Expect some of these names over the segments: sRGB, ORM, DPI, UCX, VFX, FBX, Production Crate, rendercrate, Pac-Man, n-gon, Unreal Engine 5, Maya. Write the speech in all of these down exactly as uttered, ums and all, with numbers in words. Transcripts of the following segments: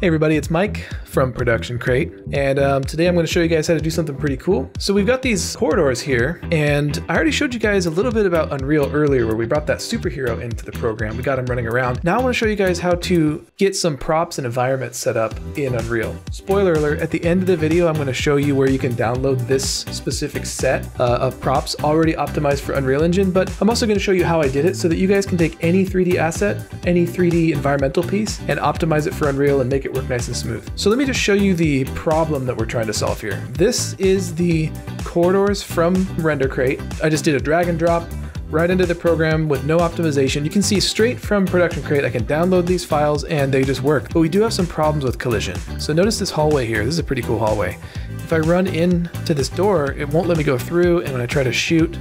Hey everybody, it's Mike from Production Crate, and um, today I'm going to show you guys how to do something pretty cool. So we've got these corridors here, and I already showed you guys a little bit about Unreal earlier where we brought that superhero into the program. We got him running around. Now I want to show you guys how to get some props and environments set up in Unreal. Spoiler alert, at the end of the video I'm going to show you where you can download this specific set uh, of props already optimized for Unreal Engine, but I'm also going to show you how I did it so that you guys can take any three D asset, any three D environmental piece, and optimize it for Unreal and make it It work nice and smooth. So let me just show you the problem that we're trying to solve here. This is the corridors from Render Crate. I just did a drag and drop right into the program with no optimization. You can see straight from Production Crate, I can download these files and they just work. But we do have some problems with collision. So notice this hallway here. This is a pretty cool hallway. If I run into this door, it won't let me go through, and when I try to shoot,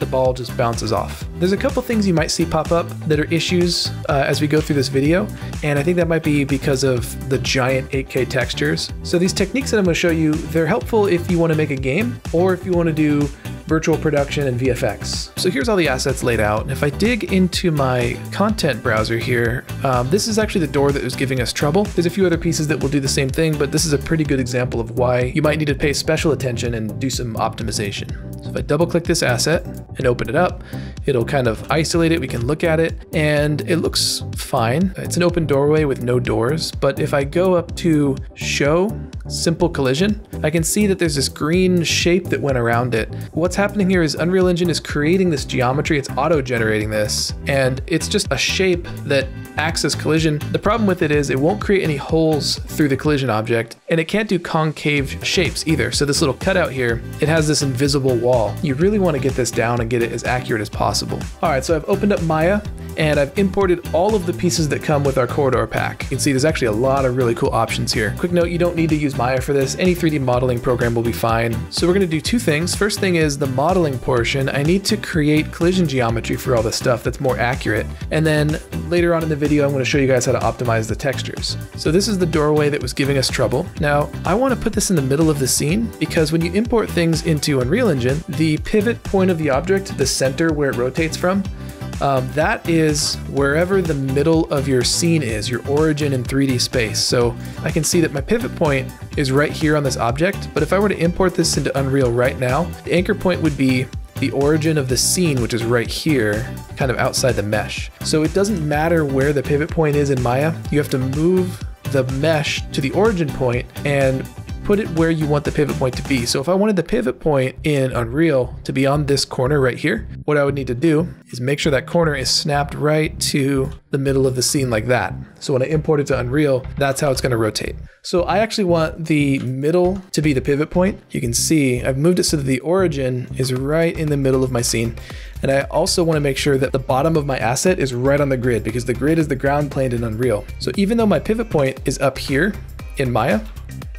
the ball just bounces off. There's a couple things you might see pop up that are issues uh, as we go through this video, and I think that might be because of the giant eight K textures. So these techniques that I'm going to show you, they're helpful if you want to make a game or if you want to do virtual production and V F X. So here's all the assets laid out. And if I dig into my content browser here, um, this is actually the door that was giving us trouble. There's a few other pieces that will do the same thing, but this is a pretty good example of why you might need to pay special attention and do some optimization. So if I double click this asset and open it up, it'll kind of isolate it. We can look at it and it looks fine. It's an open doorway with no doors. But if I go up to show simple collision, I can see that there's this green shape that went around it. What's happening here is Unreal Engine is creating this geometry. It's auto-generating this, and it's just a shape that acts as collision. The problem with it is it won't create any holes through the collision object, and it can't do concave shapes either. So this little cutout here, it has this invisible wall. You really want to get this down and get it as accurate as possible. All right, so I've opened up Maya, and I've imported all of the pieces that come with our corridor pack. You can see there's actually a lot of really cool options here. Quick note, you don't need to use Maya for this. Any three D modeling program will be fine. So we're gonna do two things. First thing is the modeling portion. I need to create collision geometry for all this stuff that's more accurate. And then later on in the video, I'm gonna show you guys how to optimize the textures. So this is the doorway that was giving us trouble. Now, I wanna put this in the middle of the scene because when you import things into Unreal Engine, the pivot point of the object, the center where it rotates from, Um, that is wherever the middle of your scene is, your origin in three D space. So I can see that my pivot point is right here on this object, but if I were to import this into Unreal right now, the anchor point would be the origin of the scene, which is right here, kind of outside the mesh. So it doesn't matter where the pivot point is in Maya, you have to move the mesh to the origin point and put it where you want the pivot point to be. So if I wanted the pivot point in Unreal to be on this corner right here, what I would need to do is make sure that corner is snapped right to the middle of the scene like that. So when I import it to Unreal, that's how it's gonna rotate. So I actually want the middle to be the pivot point. You can see I've moved it so that the origin is right in the middle of my scene. And I also wanna make sure that the bottom of my asset is right on the grid because the grid is the ground plane in Unreal. So even though my pivot point is up here in Maya,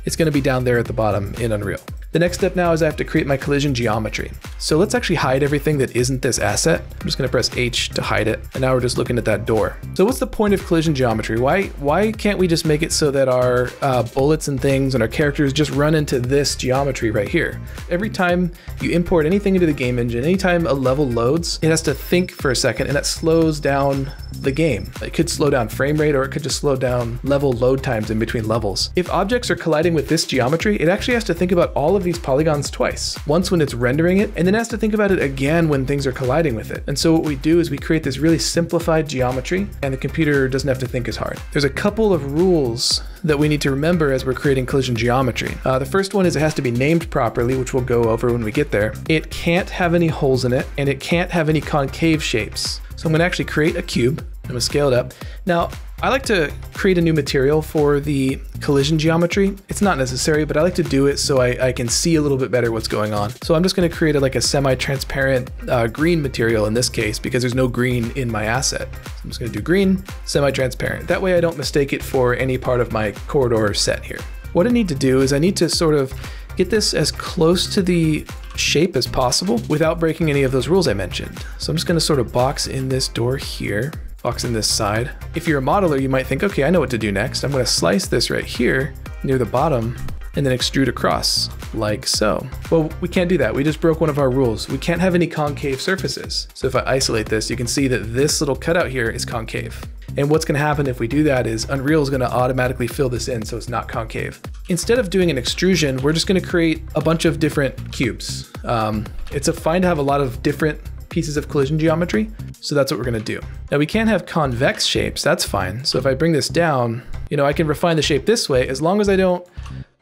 it's gonna be down there at the bottom in Unreal. The next step now is I have to create my collision geometry. So let's actually hide everything that isn't this asset. I'm just gonna press H to hide it. And now we're just looking at that door. So what's the point of collision geometry? Why, why can't we just make it so that our uh, bullets and things and our characters just run into this geometry right here? Every time you import anything into the game engine, anytime a level loads, it has to think for a second and that slows down the game. It could slow down frame rate or it could just slow down level load times in between levels. If objects are colliding with this geometry, it actually has to think about all of of these polygons twice. Once when it's rendering it, and then has to think about it again when things are colliding with it. And so what we do is we create this really simplified geometry and the computer doesn't have to think as hard. There's a couple of rules that we need to remember as we're creating collision geometry. Uh, the first one is it has to be named properly, which we'll go over when we get there. It can't have any holes in it and it can't have any concave shapes. So I'm gonna actually create a cube. I'm gonna scale it up. Now, I like to create a new material for the collision geometry. It's not necessary, but I like to do it so I, I can see a little bit better what's going on. So I'm just gonna create a, like a semi-transparent uh, green material in this case because there's no green in my asset. So I'm just gonna do green, semi-transparent. That way I don't mistake it for any part of my corridor set here. What I need to do is I need to sort of get this as close to the shape as possible without breaking any of those rules I mentioned. So I'm just gonna sort of box in this door here. Box in this side. If you're a modeler, you might think, okay, I know what to do next. I'm gonna slice this right here near the bottom and then extrude across like so. Well, we can't do that. We just broke one of our rules. We can't have any concave surfaces. So if I isolate this, you can see that this little cutout here is concave. And what's gonna happen if we do that is Unreal is gonna automatically fill this in so it's not concave. Instead of doing an extrusion, we're just gonna create a bunch of different cubes. Um, it's a fine to have a lot of different pieces of collision geometry. So that's what we're gonna do. Now we can't have convex shapes, that's fine. So if I bring this down, you know, I can refine the shape this way as long as I don't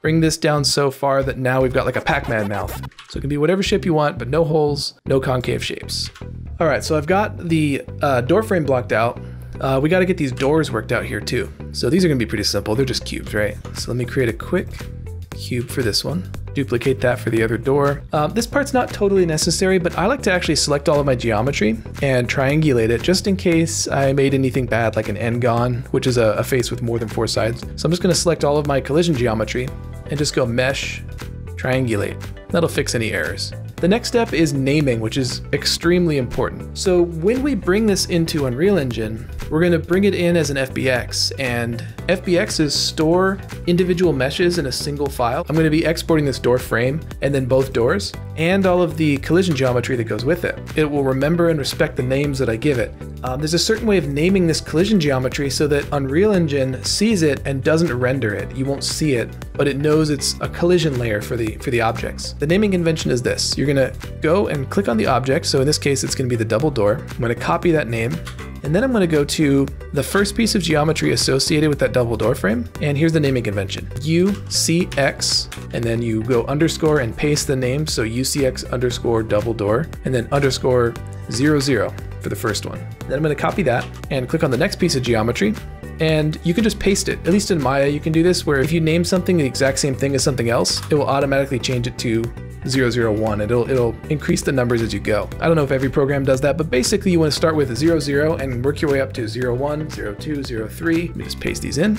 bring this down so far that now we've got like a Pac-Man mouth. So it can be whatever shape you want, but no holes, no concave shapes. All right, so I've got the uh, door frame blocked out. Uh, we gotta get these doors worked out here too. So these are gonna be pretty simple. They're just cubes, right? So let me create a quick cube for this one. Duplicate that for the other door. Um, this part's not totally necessary, but I like to actually select all of my geometry and triangulate it just in case I made anything bad, like an n-gon, which is a, a face with more than four sides. So I'm just gonna select all of my collision geometry and just go mesh, triangulate. That'll fix any errors. The next step is naming, which is extremely important. So when we bring this into Unreal Engine, we're gonna bring it in as an F B X, and F B X's store individual meshes in a single file. I'm gonna be exporting this door frame and then both doors and all of the collision geometry that goes with it. It will remember and respect the names that I give it. Um, there's a certain way of naming this collision geometry so that Unreal Engine sees it and doesn't render it. You won't see it, but it knows it's a collision layer for the, for the objects. The naming convention is this. You're gonna go and click on the object. So in this case, it's gonna be the double door. I'm gonna copy that name. And then I'm gonna go to the first piece of geometry associated with that double door frame. And here's the naming convention, U C X. And then you go underscore and paste the name. So U C X underscore double door, and then underscore zero zero for the first one. Then I'm gonna copy that and click on the next piece of geometry. And you can just paste it. At least in Maya, you can do this where if you name something the exact same thing as something else, it will automatically change it to zero zero one. It'll, it'll increase the numbers as you go. I don't know if every program does that, but basically you want to start with zero zero and work your way up to zero one, zero two, zero three. Let me just paste these in.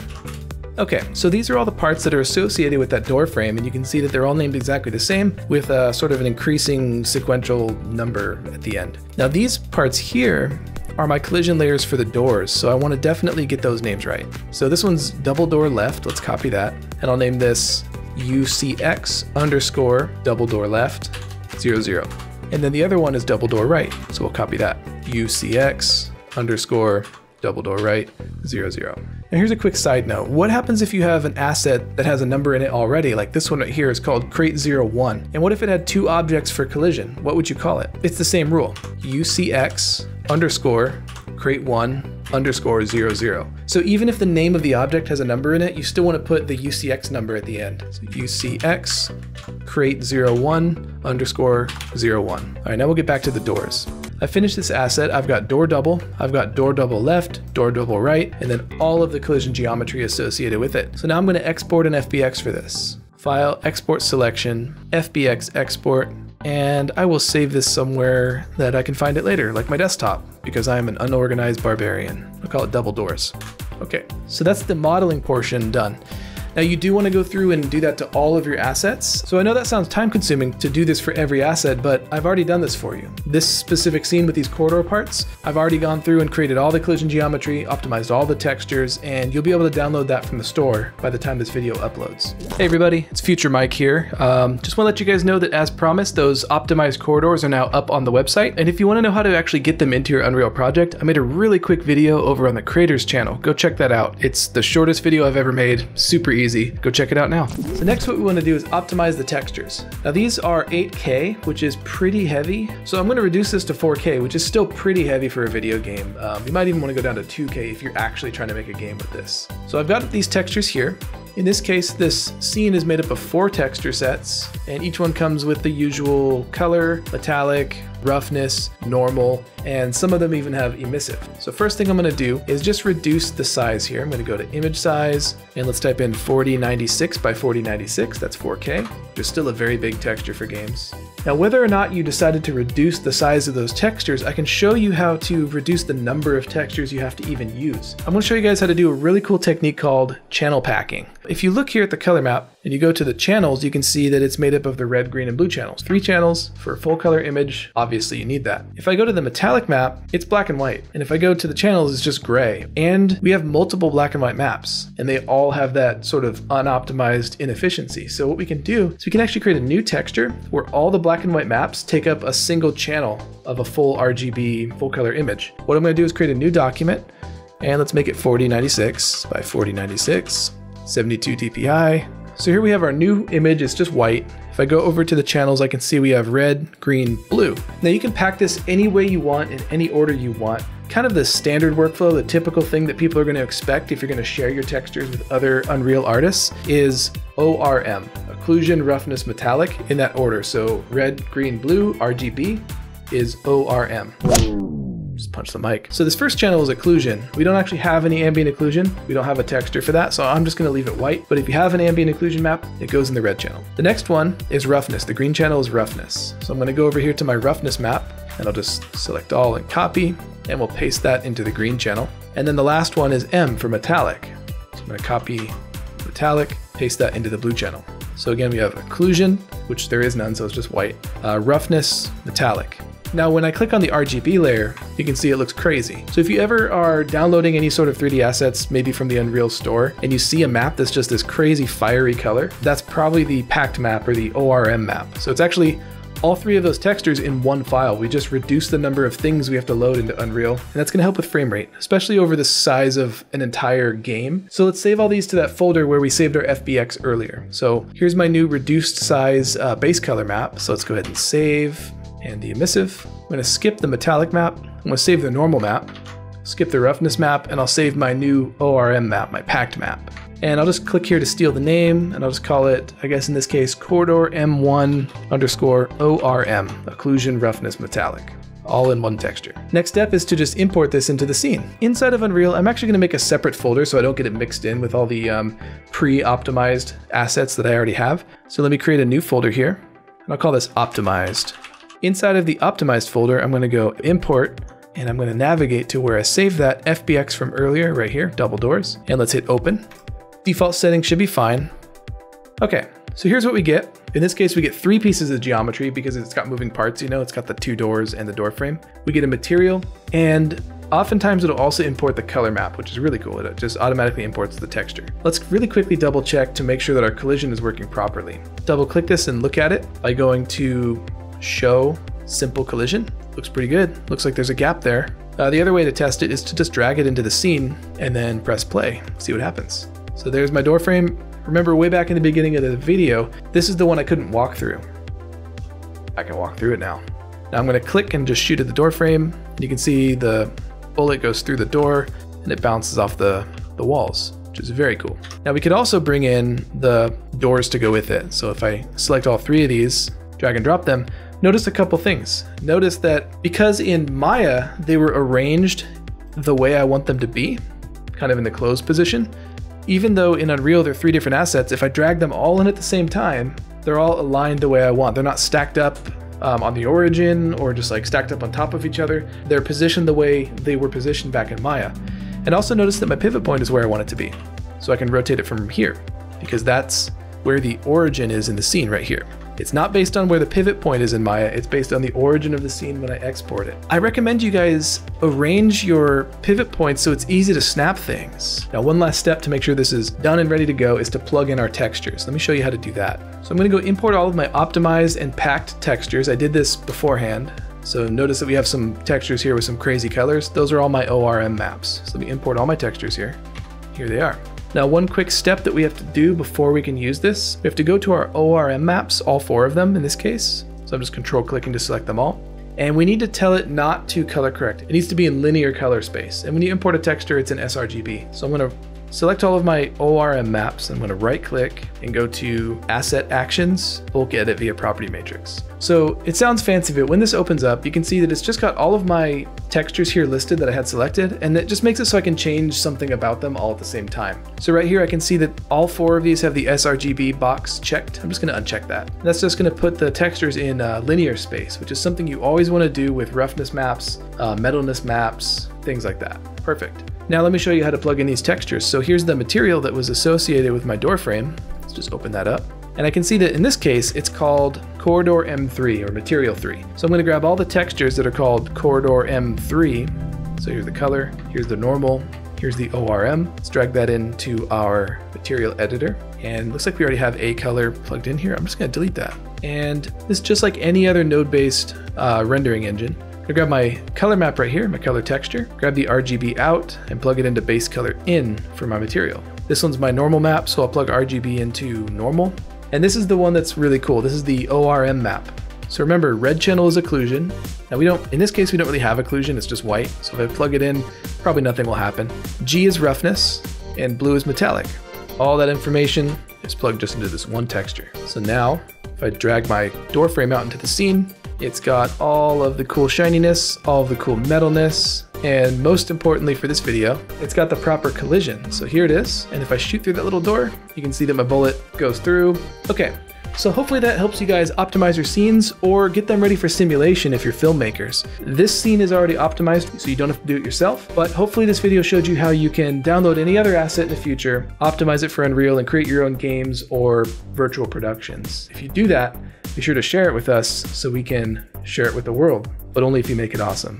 Okay, so these are all the parts that are associated with that door frame, and you can see that they're all named exactly the same with a, sort of an increasing sequential number at the end. Now these parts here are my collision layers for the doors, so I want to definitely get those names right. So this one's double door left, let's copy that, and I'll name this U C X underscore double door left zero zero. And then the other one is double door right, so we'll copy that, U C X underscore double door right zero zero. Now here's a quick side note. What happens if you have an asset that has a number in it already? Like this one right here is called crate zero one. And what if it had two objects for collision? What would you call it? It's the same rule, U C X underscore crate one underscore zero zero. So even if the name of the object has a number in it, you still want to put the U C X number at the end. So U C X crate zero one underscore zero one. All right, now we'll get back to the doors. I finished this asset. I've got door double, I've got door double left, door double right, and then all of the collision geometry associated with it. So now I'm going to export an F B X for this. File, export selection, F B X export, and I will save this somewhere that I can find it later, like my desktop, because I'm an unorganized barbarian. I'll call it double doors. Okay, so that's the modeling portion done. Now you do want to go through and do that to all of your assets. So I know that sounds time consuming to do this for every asset, but I've already done this for you. This specific scene with these corridor parts, I've already gone through and created all the collision geometry, optimized all the textures, and you'll be able to download that from the store by the time this video uploads. Hey everybody, it's Future Mike here. Um, just want to let you guys know that as promised, those optimized corridors are now up on the website. And if you want to know how to actually get them into your Unreal project, I made a really quick video over on the creators channel. Go check that out. It's the shortest video I've ever made. Super easy. Easy. Go check it out now. So next what we want to do is optimize the textures. Now these are eight K, which is pretty heavy. So I'm going to reduce this to four K, which is still pretty heavy for a video game. Um, you might even want to go down to two K if you're actually trying to make a game with this. So I've got these textures here. In this case, this scene is made up of four texture sets, and each one comes with the usual color, metallic, roughness, normal, and some of them even have emissive. So first thing I'm gonna do is just reduce the size here. I'm gonna go to image size, and let's type in forty ninety-six by forty ninety-six, that's four K. There's still a very big texture for games. Now, whether or not you decided to reduce the size of those textures, I can show you how to reduce the number of textures you have to even use. I'm gonna show you guys how to do a really cool technique called channel packing. If you look here at the color map and you go to the channels, you can see that it's made up of the red, green, and blue channels. Three channels for a full color image. Obviously you need that. If I go to the metallic map, it's black and white. And if I go to the channels, it's just gray. And we have multiple black and white maps, and they all have that sort of unoptimized inefficiency. So what we can do is we can actually create a new texture where all the black and white maps take up a single channel of a full R G B full color image. What I'm gonna do is create a new document. And let's make it forty ninety-six by forty ninety-six, seventy-two D P I. So here we have our new image, it's just white. If I go over to the channels, I can see we have red, green, blue. Now you can pack this any way you want in any order you want. Kind of the standard workflow, the typical thing that people are going to expect if you're going to share your textures with other Unreal artists is O R M, occlusion, roughness, metallic, in that order. So red, green, blue, R G B is O R M. Just punch the mic. So this first channel is occlusion. We don't actually have any ambient occlusion. We don't have a texture for that, so I'm just going to leave it white. But if you have an ambient occlusion map, it goes in the red channel. The next one is roughness. The green channel is roughness. So I'm going to go over here to my roughness map, and I'll just select all and copy, and we'll paste that into the green channel. And then the last one is M for metallic. So I'm going to copy metallic, paste that into the blue channel. So again, we have occlusion, which there is none, so it's just white. Uh, roughness, metallic. Now, when I click on the R G B layer, you can see it looks crazy. So if you ever are downloading any sort of three D assets, maybe from the Unreal store, and you see a map that's just this crazy fiery color, that's probably the packed map or the O R M map. So it's actually all three of those textures in one file. We just reduce the number of things we have to load into Unreal, and that's going to help with frame rate, especially over the size of an entire game. So let's save all these to that folder where we saved our F B X earlier. So here's my new reduced size uh, base color map. So let's go ahead and save, and the emissive. I'm going to skip the metallic map. I'm going to save the normal map, skip the roughness map, and I'll save my new O R M map, my packed map. And I'll just click here to steal the name, and I'll just call it, I guess in this case, corridor M one underscore O R M, occlusion, roughness, metallic, all in one texture. Next step is to just import this into the scene. Inside of Unreal, I'm actually gonna make a separate folder so I don't get it mixed in with all the um, pre-optimized assets that I already have. So let me create a new folder here, and I'll call this optimized. Inside of the optimized folder, I'm gonna go import, and I'm gonna navigate to where I saved that F B X from earlier, right here, double doors, and let's hit open. Default settings should be fine. Okay, so here's what we get. In this case, we get three pieces of geometry because it's got moving parts, you know, it's got the two doors and the door frame. We get a material, and oftentimes it'll also import the color map, which is really cool. It just automatically imports the texture. Let's really quickly double check to make sure that our collision is working properly. Double click this and look at it by going to show simple collision. Looks pretty good. Looks like there's a gap there. Uh, the other way to test it is to just drag it into the scene and then press play, see what happens. So there's my door frame. Remember way back in the beginning of the video, this is the one I couldn't walk through. I can walk through it now. Now I'm gonna click and just shoot at the door frame. You can see the bullet goes through the door and it bounces off the, the walls, which is very cool. Now we could also bring in the doors to go with it. So if I select all three of these, drag and drop them, notice a couple things. Notice that because in Maya, they were arranged the way I want them to be, kind of in the closed position, even though in Unreal there are three different assets, if I drag them all in at the same time, they're all aligned the way I want. They're not stacked up um, on the origin or just like stacked up on top of each other. They're positioned the way they were positioned back in Maya. And also notice that my pivot point is where I want it to be. So I can rotate it from here because that's where the origin is in the scene right here. It's not based on where the pivot point is in Maya, it's based on the origin of the scene when I export it. I recommend you guys arrange your pivot points so it's easy to snap things. Now one last step to make sure this is done and ready to go is to plug in our textures. Let me show you how to do that. So I'm gonna go import all of my optimized and packed textures. I did this beforehand. So notice that we have some textures here with some crazy colors. Those are all my O R M maps. So let me import all my textures here. Here they are. Now one quick step that we have to do before we can use this, we have to go to our O R M maps, all four of them in this case. So I'm just control clicking to select them all. And we need to tell it not to color correct. It needs to be in linear color space. And when you import a texture, it's in sRGB. So I'm gonna select all of my O R M maps. I'm gonna right click and go to Asset Actions, Bulk Edit via Property Matrix. So it sounds fancy, but when this opens up, you can see that it's just got all of my textures here listed that I had selected, and it just makes it so I can change something about them all at the same time. So right here, I can see that all four of these have the sRGB box checked. I'm just gonna uncheck that. And that's just gonna put the textures in uh, linear space, which is something you always wanna do with roughness maps, uh, metalness maps, things like that. Perfect. Now let me show you how to plug in these textures. So here's the material that was associated with my door frame. Let's just open that up. And I can see that in this case, it's called Corridor M three or Material three. So I'm gonna grab all the textures that are called Corridor M three. So here's the color, here's the normal, here's the O R M. Let's drag that into our material editor. And looks like we already have a color plugged in here. I'm just gonna delete that. And this is just like any other node-based uh, rendering engine. I grab my color map right here, my color texture, grab the R G B out and plug it into base color in for my material. This one's my normal map, so I'll plug R G B into normal. And this is the one that's really cool. This is the O R M map. So remember, red channel is occlusion. Now we don't, in this case, we don't really have occlusion, it's just white. So if I plug it in, probably nothing will happen. G is roughness and blue is metallic. All that information is plugged just into this one texture. So now, if I drag my door frame out into the scene, it's got all of the cool shininess, all of the cool metalness, and most importantly for this video, it's got the proper collision. So here it is, and if I shoot through that little door, you can see that my bullet goes through. Okay. So hopefully that helps you guys optimize your scenes or get them ready for simulation if you're filmmakers. This scene is already optimized, so you don't have to do it yourself, but hopefully this video showed you how you can download any other asset in the future, optimize it for Unreal, and create your own games or virtual productions. If you do that, be sure to share it with us so we can share it with the world, but only if you make it awesome.